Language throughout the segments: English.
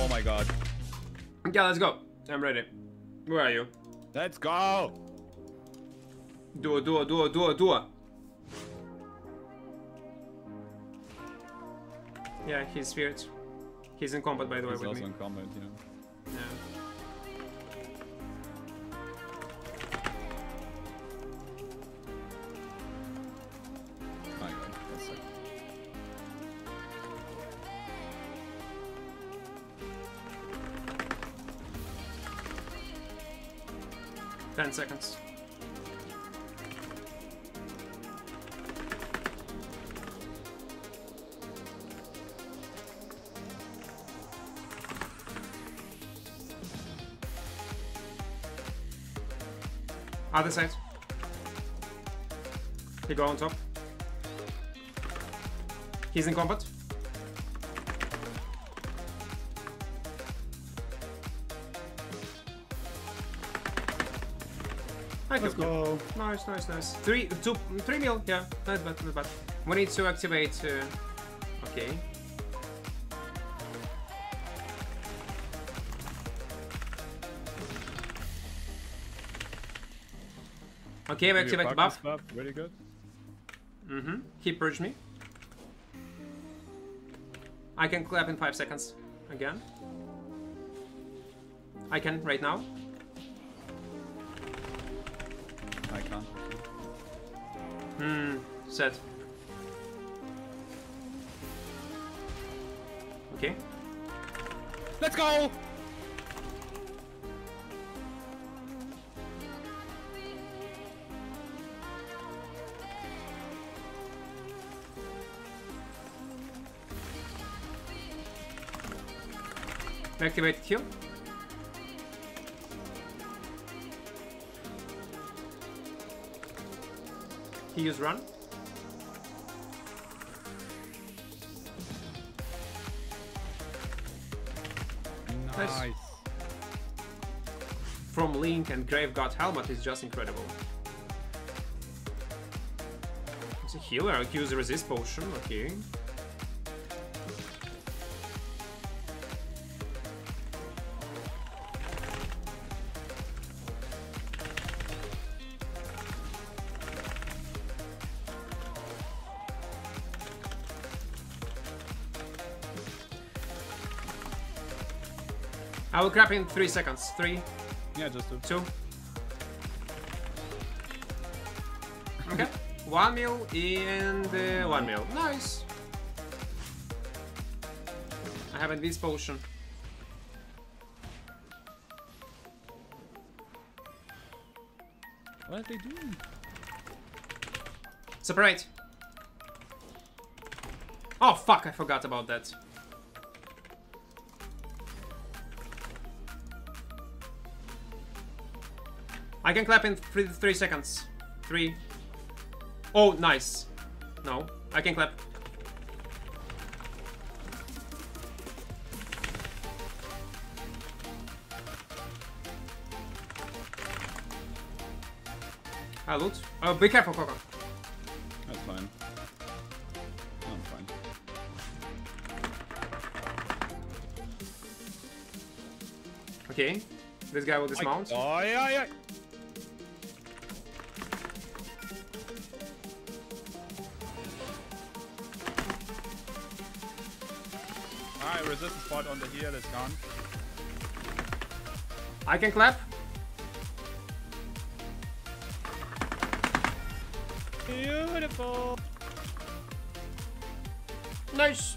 Oh my god. Yeah, let's go. I'm ready. Where are you? Let's go. Do it. Yeah, he's weird. He's in combat, by the way, with me. He's also in combat, you know. Yeah. My god, that sucked. Like... 10 seconds. Other side. He go on top. He's in combat. Let's go. Nice. 3 mil. Yeah, not bad. We need to activate. Okay. Okay, we activate buff. Very good. Mm-hmm. He purged me. I can clap in 5 seconds. Again. I can right now. I can't. Set. Okay. Let's go! Activate Q. He used run. Nice. From Link and Graveguard Helmet is just incredible. It's a healer. Use a resist potion. Okay. I will grab in 3 seconds. Three. Yeah, just do. Two. Okay. 1 mil and 1 mil. Nice. I have an Invis potion. What are they doing? Separate. Oh fuck! I forgot about that. I can clap in 3 seconds. 3. Oh, nice. No, I can clap. I loot. Oh, be careful, KoKo. That's fine. I'm fine. Okay, this guy will dismount. Oh yeah. Resistance spot on the heal is gone. I can clap. Beautiful. Nice.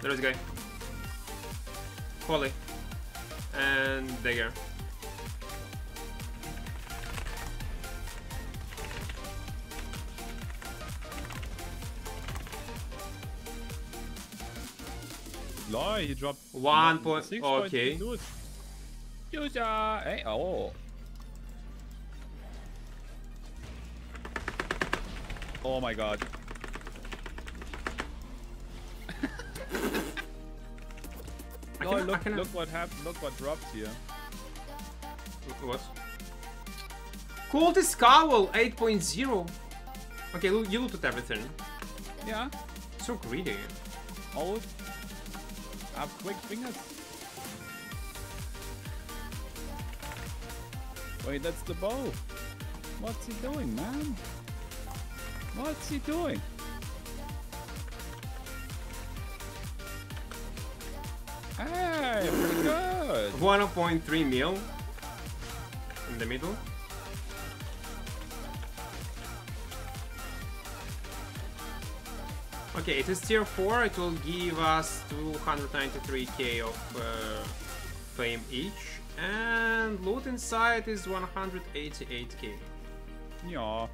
There is a guy. Holy. And dagger. Lie, he dropped 1 point. Okay. Hey, oh. Oh my god. Look what happened. Look what dropped here. What? Cultist Cowl 8.0. Okay, you looted everything. Yeah. So greedy. Old. Up quick fingers. Wait, that's the bow. What's he doing, man? What's he doing? Hey, pretty good. 1.3 mil in the middle. Okay, it is tier 4, it will give us 293k of fame each, and loot inside is 188k. Yeah.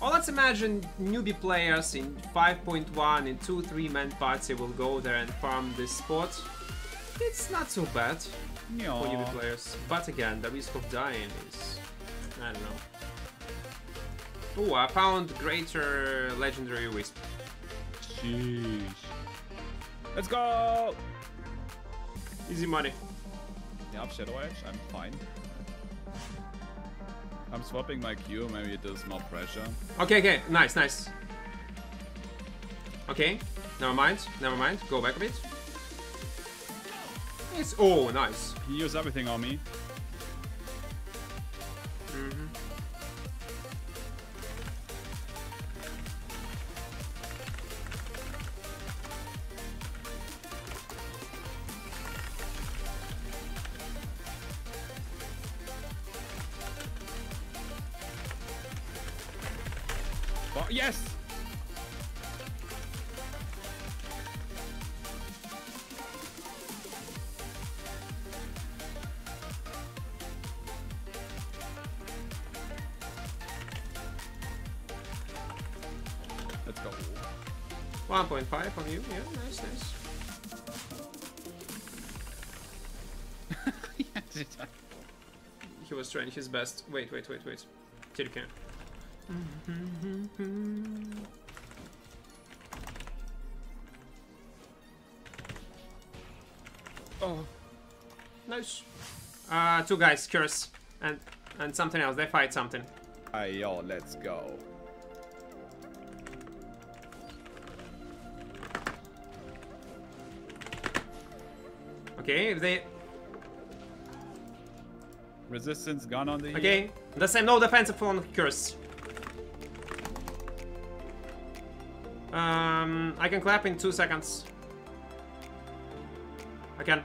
Well, let's imagine newbie players in 5.1 in 2-3-man party will go there and farm this spot. It's not so bad for newbie players, but again, the risk of dying is... I don't know. Ooh, I found greater legendary wisp. Jeez. Let's go! Easy money. Yeah, Shadow Ash, I'm fine. I'm swapping my Q, maybe it is more pressure. Okay, okay, nice, nice. Okay, never mind, never mind, go back a bit. It's, oh, nice. He used everything on me. Mm-hmm. Yes! Let's go. 1.5 from you. Yeah, nice, nice. He was trying his best. Wait, wait, wait, wait. Till you can. Oh, nice. Two guys, curse, and something else. They fight something. Ayo, let's go. Okay, if they resistance gun on the. Okay, the same. No defensive on curse. I can clap in 2 seconds. I can.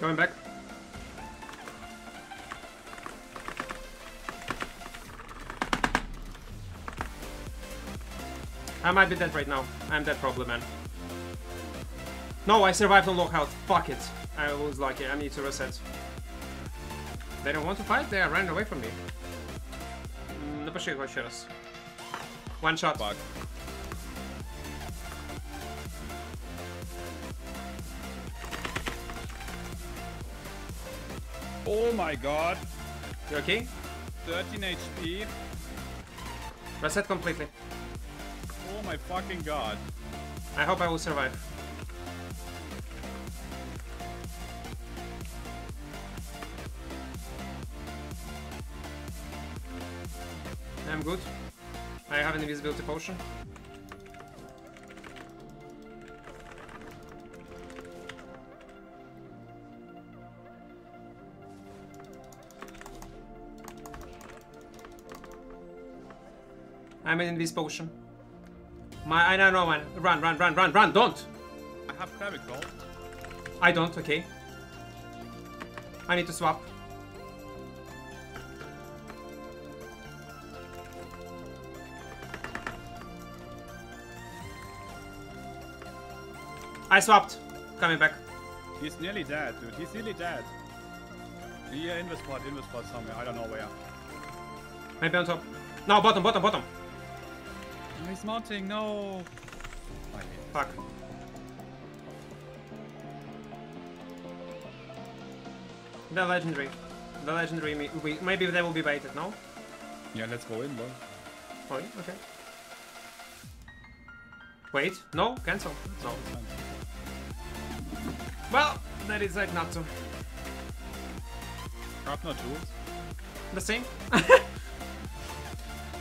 Going back. I might be dead right now. I'm dead probably, man. No, I survived on low health. Fuck it. I was lucky. I need to reset. They don't want to fight? They are running away from me. No, push it once. One shot. Fuck. Oh my god. You okay? 13 HP. Reset completely. Oh my fucking god. I hope I will survive. I'm good. I have an invisibility potion. I'm an invis potion. My, I don't know, man. Run, run, run, run, run! Don't! I have Graveguard. I don't. Okay. I need to swap. I swapped. Coming back. He's nearly dead, dude. He's nearly dead. Yeah, invis pod somewhere. I don't know where. Maybe on top. No, bottom, bottom, bottom. Oh, he's mounting. No. Fuck. The legendary. The legendary. Maybe they will be baited, no? Yeah, let's go in, boy. Oh, okay. Wait. No. Cancel. No. Well, that is like not so. Not tools. The same.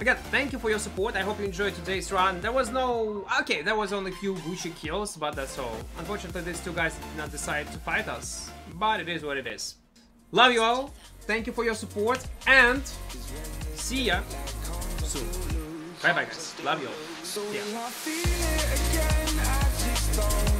Again, thank you for your support. I hope you enjoyed today's run. There was no... Okay, there was only a few Gucci kills, but that's all. Unfortunately, these two guys did not decide to fight us, but it is what it is. Love you all. Thank you for your support, and see ya soon. Bye-bye, guys. Love you all. See ya.